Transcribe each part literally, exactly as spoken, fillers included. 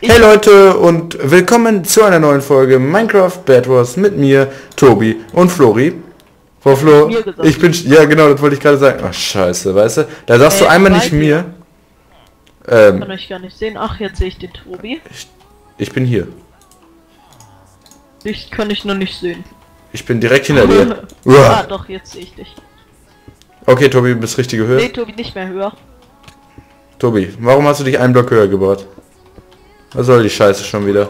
Hey Leute und willkommen zu einer neuen Folge Minecraft Bed Wars mit mir, Tobi und Flori. Frau Flo, ich bin... Ja genau, das wollte ich gerade sagen. Ach scheiße, weißt du? Da sagst hey, du einmal nicht mir. Ähm, ich kann euch gar nicht sehen. Ach, jetzt sehe ich den Tobi. Ich, ich bin hier. Dich kann ich noch nicht sehen. Ich bin direkt hinter dir. Ah doch, jetzt sehe ich dich. Okay Tobi, du bist richtige Höhe. Nee, Tobi, nicht mehr höher. Tobi, warum hast du dich einen Block höher gebaut? Was soll die Scheiße schon wieder?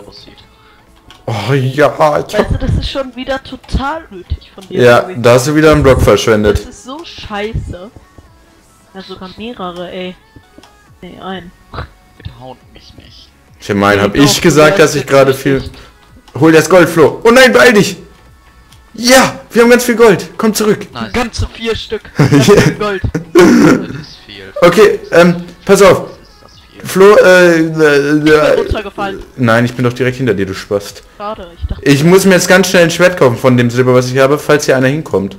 Oh ja, ich hab... Weißt du, das ist schon wieder total nötig von dir. Ja, da hast du wieder einen Block verschwendet. Das ist so scheiße. Ja, sogar mehrere, ey. Nee, ein. Bitte haut mich nicht. Ich meine, hab ich gesagt, dass ich gerade viel... Hol das Gold, Flo. Oh nein, beeil dich! Ja, wir haben ganz viel Gold. Komm zurück. Nice. Ganze vier Stück. Ganz viel Gold. Das ist viel. Okay, ähm, pass auf. Flo, äh, äh, äh nein, ich bin doch direkt hinter dir, du Spast. Schade, ich dachte... Ich muss mir jetzt ganz schnell ein Schwert kaufen von dem Silber, was ich habe, falls hier einer hinkommt.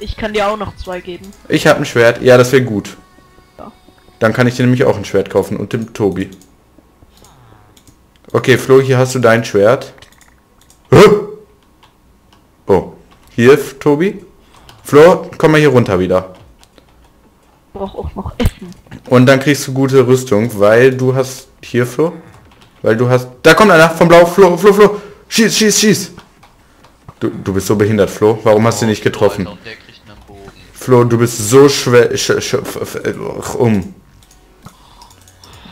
Ich kann dir auch noch zwei geben. Ich habe ein Schwert, ja, das wäre gut. Ja. Dann kann ich dir nämlich auch ein Schwert kaufen und dem Tobi. Okay, Flo, hier hast du dein Schwert. Oh, hier, Tobi. Flo, komm mal hier runter wieder. Ich brauche auch noch Essen. Und dann kriegst du gute Rüstung, weil du hast... Hier, Flo? Weil du hast... Da kommt einer vom Blau. Flo, Flo, Flo. Schieß, schieß, schieß. Du, du bist so behindert, Flo. Warum hast du nicht getroffen? Flo, du bist so schwer... Sch, sch, um.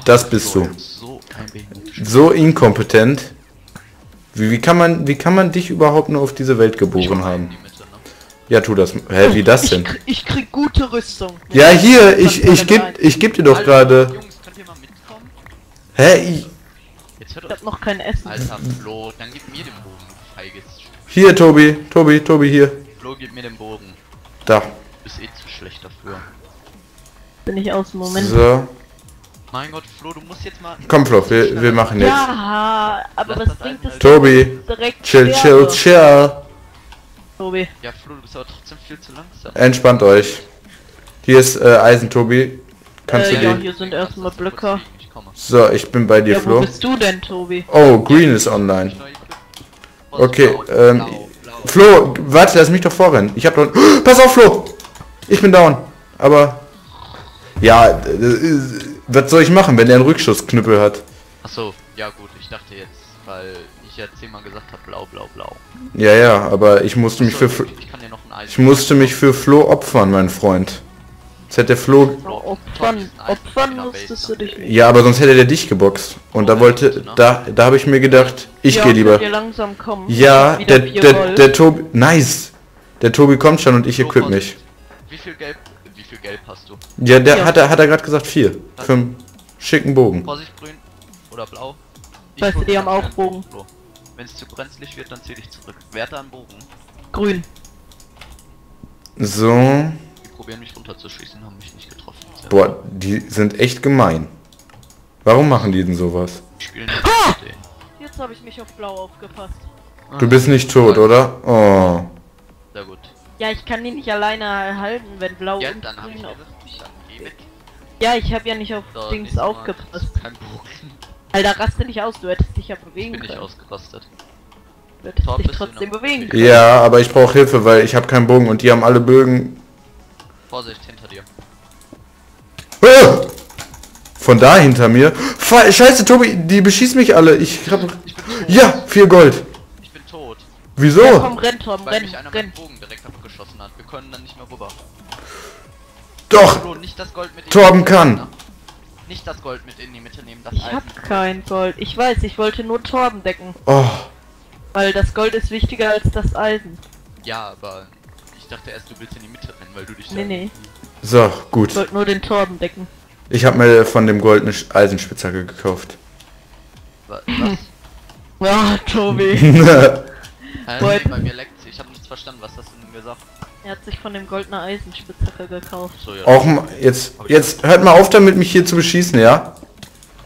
Das bist du. So inkompetent. Wie, wie, kann man, wie kann man dich überhaupt nur auf diese Welt geboren haben? Ja, tu das. Hä, wie das denn? Ich, ich krieg gute Rüstung. Ja, hier, ich, ich, geb, ich geb dir doch gerade... Hä? Ich... ich hab noch kein Essen. Alter, Flo, dann gib mir den Bogen, du feiges Stück. Hier, Tobi, Tobi, Tobi, hier. Flo, gib mir den Bogen. Da. Du bist eh zu schlecht dafür. Bin ich aus dem Moment. So. Mein Gott, Flo, du musst jetzt mal... Komm, Flo, wir, wir machen jetzt. Ja, aber was bringt das... Tobi, chill, chill, chill. Tobi. Ja, Flo, du bist aber trotzdem viel zu langsam. Entspannt euch. Hier ist äh, Eisen, Tobi. Kannst äh, du ja, den... hier sind erstmal Blöcke. So, ich bin bei dir, ja, Flo. Wo bist du denn, Tobi? Oh, Green ist online. Okay, ähm... Blau, blau. Flo, warte, lass mich doch vorrennen. Ich hab doch... Oh, pass auf, Flo! Ich bin down. Aber... Ja, äh, was soll ich machen, wenn der einen Rückschussknüppel hat? Achso, ja gut, ich dachte jetzt, weil... ich ja zehnmal gesagt habe, blau, blau, blau. Ja, ja, aber ich musste mich für... Ich, kann dir noch ein Eisen ich musste mich für Flo opfern, mein Freund. Jetzt hätte der Flo... Oh, opfern, opfern musstest du dich nicht. Ja, aber sonst hätte der dich geboxt. Und oh, da wollte... Hätte, ne? Da, da habe ich mir gedacht, ich ja, gehe lieber. Langsam kommen. Ja, der, der, der Tobi... Nice! Der Tobi kommt schon und ich so equip mich. Wie viel Gelb... Wie viel Gelb hast du? Ja, der ja. hat er hat er gerade gesagt, vier. Das für einen schicken Bogen. Vorsicht, grün oder blau. Ich weißt du, die haben auch Bogen. Flo. Wenn es zu brenzlig wird, dann zieh dich zurück. Wer hat da einen Bogen? Grün. So. Die probieren mich runterzuschießen, haben mich nicht getroffen. Sehr Boah, die sind echt gemein. Warum machen die denn sowas? Die spielen nicht ah! Jetzt habe ich mich auf Blau aufgepasst. Du bist nicht tot, ja. oder? Oh. Sehr gut. Ja, ich kann die nicht alleine erhalten, wenn Blau ja, und dann Grün ich auf... Ja, ich habe ja nicht auf so, Dings aufgepasst. Kein Bogen. Alter, raste nicht aus, du hättest dich ja bewegen können. Ich bin nicht ausgerastet. Du hättest Torben dich trotzdem bewegen können. Ja, aber ich brauche Hilfe, weil ich habe keinen Bogen und die haben alle Bögen. Vorsicht, hinter dir. Oh! Von da hinter mir. Scheiße, Tobi, die beschießt mich alle. Ich hab... Ich bin tot. Ja, vier Gold. Ich bin tot. Wieso? Ja, komm, renn, Torben, renn, mich einer renn. Mit dem Bogen direkt abgeschossen hat. Wir können dann nicht mehr rüber. Doch! Flo, nicht das Gold mit Torben kann. Kann. Nicht das Gold mit in die Mitte nehmen, das Ich Eisen. Hab kein Gold. Ich weiß, ich wollte nur Torben decken. Oh. Weil das Gold ist wichtiger als das Eisen. Ja, aber ich dachte erst, du willst in die Mitte rennen, weil du dich... Nee, nee. So, gut. Ich wollte nur den Torben decken. Ich hab mir von dem Gold eine Eisenspitzhacke gekauft. Was? Ah, Tobi. Also, nee, bei mir leckt's. Ich hab nichts verstanden, was hast du denn gesagt? Er hat sich von dem goldenen Eisenspitzhacke gekauft. So, ja. Auch mal, jetzt, jetzt hört mal auf damit, mich hier zu beschießen, ja?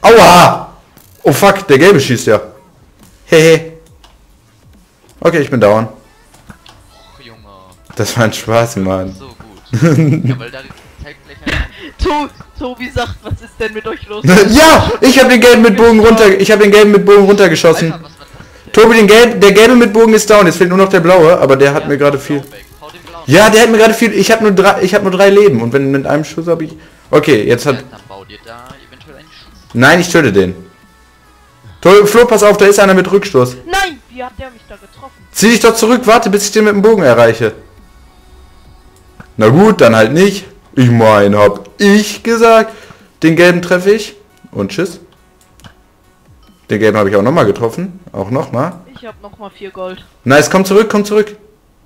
Aua! Oh fuck, der Gelbe schießt ja. Hehe. Okay, ich bin down. Och, Junge, Das war ein Spaß, Mann. So gut. Ja, weil da zeigt gleich ein... To Tobi sagt, was ist denn mit euch los? Ja, ich habe den gelben mit Bogen runter, ich habe den gelben mit Bogen runtergeschossen. Alter, Tobi, den gelben, der gelbe mit Bogen ist down. Jetzt fehlt nur noch der blaue, aber der hat ja, mir gerade viel. Ja, der hat mir gerade viel. Ich habe nur drei, ich habe nur drei Leben und wenn mit einem Schuss habe ich. Okay, jetzt hat. Nein, ich töte den. To Flo, pass auf, da ist einer mit Rückstoß. Nein, wie hat der mich da getroffen? Zieh dich doch zurück, warte, bis ich den mit dem Bogen erreiche. Na gut, dann halt nicht. Ich meine, hab ich gesagt. Den gelben treffe ich. Und tschüss. Den gelben habe ich auch nochmal getroffen. Auch nochmal. Ich habe nochmal vier Gold. Nice, komm zurück, komm zurück.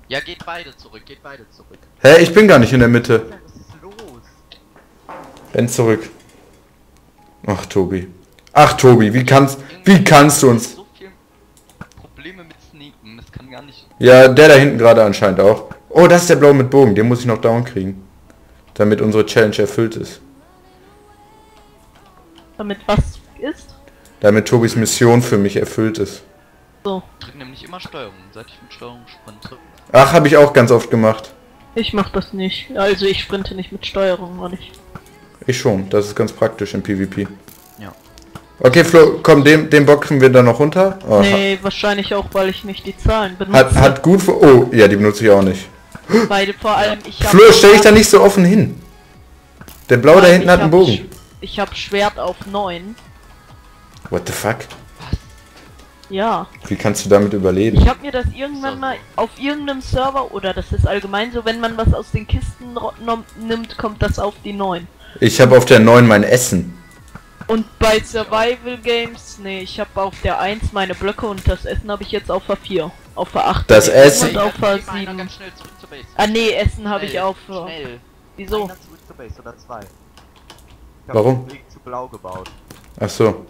Ja, geht beide zurück, geht beide zurück. Hä, hey, ich bin gar nicht in der Mitte. Was ist los? Renn zurück. Ach, Tobi. Ach, Tobi, wie kannst, wie kannst du uns... So viele Probleme mit Sneaken, das kann gar nicht... Ja, der da hinten gerade anscheinend auch. Oh, das ist der blaue mit Bogen, den muss ich noch down kriegen. Damit unsere Challenge erfüllt ist. Damit was ist? Damit Tobis Mission für mich erfüllt ist. So. Ich drück nämlich immer Steuerung, seit ich mit Steuerung sprinte. Ach, habe ich auch ganz oft gemacht. Ich mach das nicht. Also ich sprinte nicht mit Steuerung, oder nicht? Ich schon, das ist ganz praktisch im PvP. Ja. Okay, Flo, komm, den, den boxen wir dann noch runter? Oh, nee, wahrscheinlich auch, weil ich nicht die Zahlen benutze. Hat, hat gut... Oh, ja, die benutze ich auch nicht. Beide vor allem... Ich hab Flo, stell dich da nicht so offen hin. Der Blaue da hinten hat einen Bogen. Ich hab Schwert auf neun. What the fuck? Ja. Wie kannst du damit überleben? Ich habe mir das irgendwann mal auf irgendeinem Server, oder das ist allgemein so, wenn man was aus den Kisten nimmt, kommt das auf die neun. Ich habe auf der neun mein Essen. Und bei Survival Games, nee, ich habe auf der eins meine Blöcke und das Essen habe ich jetzt auf der vier. Auf der acht. Das Essen? Und auf der sieben. Ah nee, Essen habe ich auf... Schnell. Wieso? Warum? Zu blau gebaut. Ach so.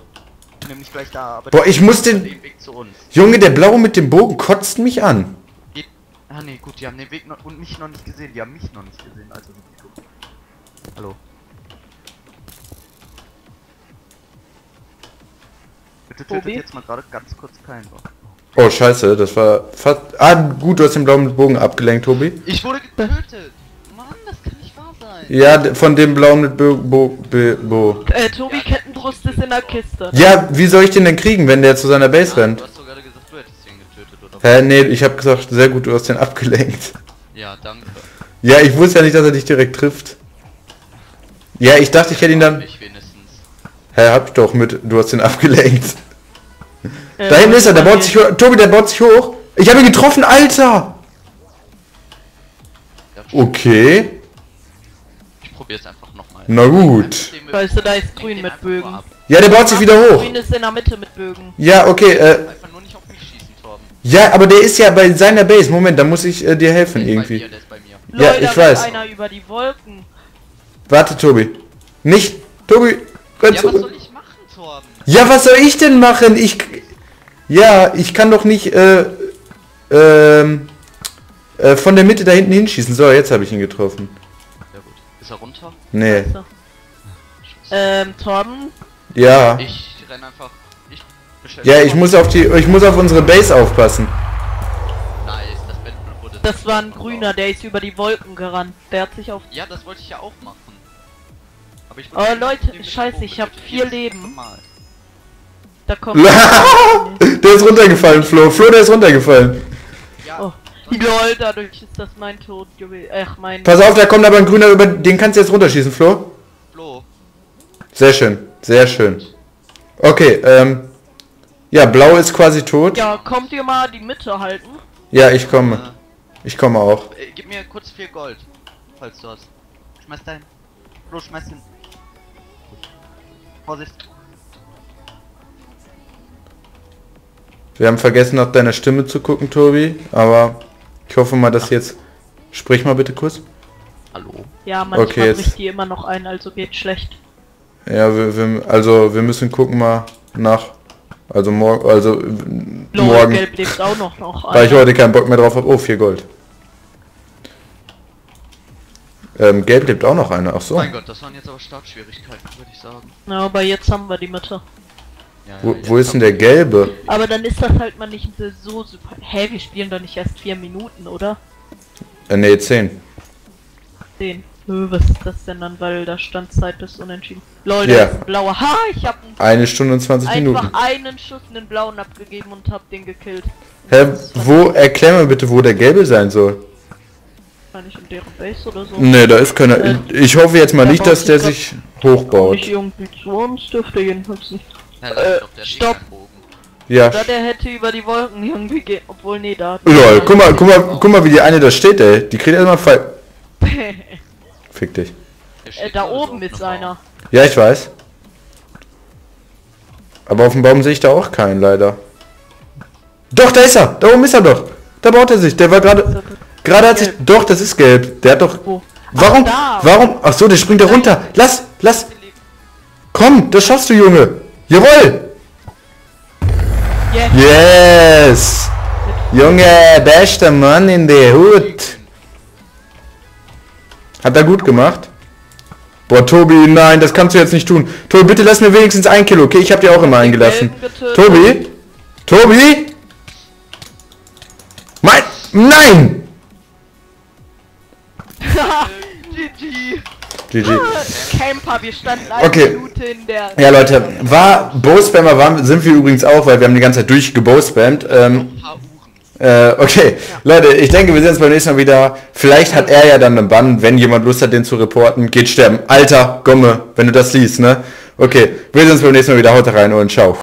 Nämlich gleich da, aber boah, ich muss den... den Weg zu uns. Junge, der Blaue mit dem Bogen kotzt mich an. Geht... Ah ne, gut, die haben den Weg noch... und mich noch nicht gesehen. Die haben mich noch nicht gesehen. Also... Hallo. Bitte tötet okay. Jetzt mal gerade ganz kurz keinen Bock. Oh, scheiße, das war fast... Ah, gut, du hast den blauen Bogen abgelenkt, Tobi. Ich wurde getötet. Mann, das kann nicht wahr sein. Ja, von dem blauen mit Bo... Bo... Bo... Äh, Tobi, ja. Brust ist in der Kiste. Ja, wie soll ich den denn kriegen, wenn der zu seiner Base ja, rennt? Du hast sogar gesagt, du hättest den getötet, oder? Hä, nee, ich hab gesagt, sehr gut, du hast den abgelenkt. Ja, danke. Ja, ich wusste ja nicht, dass er dich direkt trifft. Ja, ich dachte, ich hätte ihn dann... Ich wenigstens. Hä, hab ich doch mit, du hast den abgelenkt. Äh, da hinten ist er, der baut sich hoch. Tobi, der baut sich hoch. Ich habe ihn getroffen, Alter! Okay. Ich probier's einfach. Na gut. Weißt du, da ist grün mit Bögen. Ja, der baut sich wieder hoch. Grün ist in der Mitte mit Bögen. Ja, okay, äh... Einfach nur nicht auf mich schießen, Thorben. Ja, aber der ist ja bei seiner Base. Moment, da muss ich äh, dir helfen irgendwie. Der ist bei mir, der ist bei mir. Ja, Leute, ich da weiß. Einer über die Wolken. Warte, Tobi. Nicht, Tobi. Ganz ja, was soll ich machen, Thorben? Ja, was soll ich denn machen? Ich... Ja, ich kann doch nicht, äh... Ähm... Äh, von der Mitte da hinten hinschießen. So, jetzt habe ich ihn getroffen. Runter? Nee. So. Ähm, Torben? Ja. Ich renn einfach. Ich ja, ich muss auf die. Ich muss auf unsere Base aufpassen. Nice, das Bett wurde. Das war ein grüner, der ist über die Wolken gerannt. Der hat sich auf. Ja, das wollte ich ja auch machen. Aber ich oh Leute, scheiße, ich habe vier Leben. Da kommt. Der ist runtergefallen, Flo. Flo, der ist runtergefallen. Ja. Oh. Lol, dadurch ist das mein Tod gewesen. Ach, mein... Pass auf, da kommt aber ein grüner über... Den kannst du jetzt runterschießen, Flo. Flo. Sehr schön, sehr schön. Okay, ähm... ja, blau ist quasi tot. Ja, kommt ihr mal die Mitte halten? Ja, ich komme. Äh, ich komme auch. Äh, gib mir kurz vier Gold, falls du hast. Schmeiß dahin. Flo, schmeiß hin. Vorsicht. Wir haben vergessen, nach deiner Stimme zu gucken, Tobi, aber... Ich hoffe mal, dass jetzt... Sprich mal bitte kurz. Hallo? Ja, manchmal okay, jetzt... bricht die immer noch ein, also geht schlecht. Ja, wir, wir, also wir müssen gucken mal nach... Also morgen... Also Loh, morgen... Gelb lebt auch noch, noch weil ich heute keinen Bock mehr drauf habe. Oh, vier Gold. Ähm, Gelb lebt auch noch eine, ach so. Mein Gott, das waren jetzt aber Startschwierigkeiten, würde ich sagen. Na, aber jetzt haben wir die Mitte. Ja, wo, wo ist denn der gelbe? Aber dann ist das halt mal nicht so super... Hä, wir spielen doch nicht erst vier Minuten, oder? Äh, ne, zehn. zehn. Was ist das denn dann? Weil da stand Zeit bis unentschieden. Lol, yeah. Das ist ein blauer. Ha, ich hab einen eine Stunde und zwanzig Minuten. Einfach einen Schuss in den blauen abgegeben und hab den gekillt. Hä, wo, erklär mir bitte, wo der gelbe sein soll. War nicht in deren Base oder so? Ne, da ist keiner. Äh, ich hoffe jetzt mal nicht, dass der sich hochbaut. Nicht irgendwie zu uns, dürfte jedenfalls nicht. Äh, stopp. Ja. Oder der hätte über die Wolken irgendwie gehen, obwohl nee, da... Lol, guck mal, guck mal, guck mal, wie die eine da steht, ey. Die kriegt erstmal Fall... Fick dich. Äh, da oben ist einer. Ja, ich weiß. Aber auf dem Baum sehe ich da auch keinen, leider. Doch, da ist er! Da oben ist er doch! Da baut er sich, der war gerade... Gerade hat sich... Doch, das ist gelb. Der hat doch... Oh. Warum? Ach, warum? Ach so, der springt da runter. Lass, lass! Komm, das schaffst du, Junge! Jawohl! Yes! Yes. Junge, bester Mann in der Hut! Hat er gut gemacht? Boah, Tobi, nein, das kannst du jetzt nicht tun. Tobi, bitte lass mir wenigstens ein Kilo, okay? Ich hab dir auch immer eingelassen. Tobi? Tobi? Mein... Nein! G G. G G. Camper, wir standen eine okay. Minute in der... Ja, Leute, war... Bow-Spammer waren, sind wir übrigens auch, weil wir haben die ganze Zeit durchgebow-spammt. Ähm... Okay, ja. Leute, ich denke, wir sehen uns beim nächsten Mal wieder. Vielleicht hat er ja dann einen Bann, wenn jemand Lust hat, den zu reporten. Geht sterben. Alter, Gomme, wenn du das siehst, ne? Okay, wir sehen uns beim nächsten Mal wieder. Haut rein und ciao.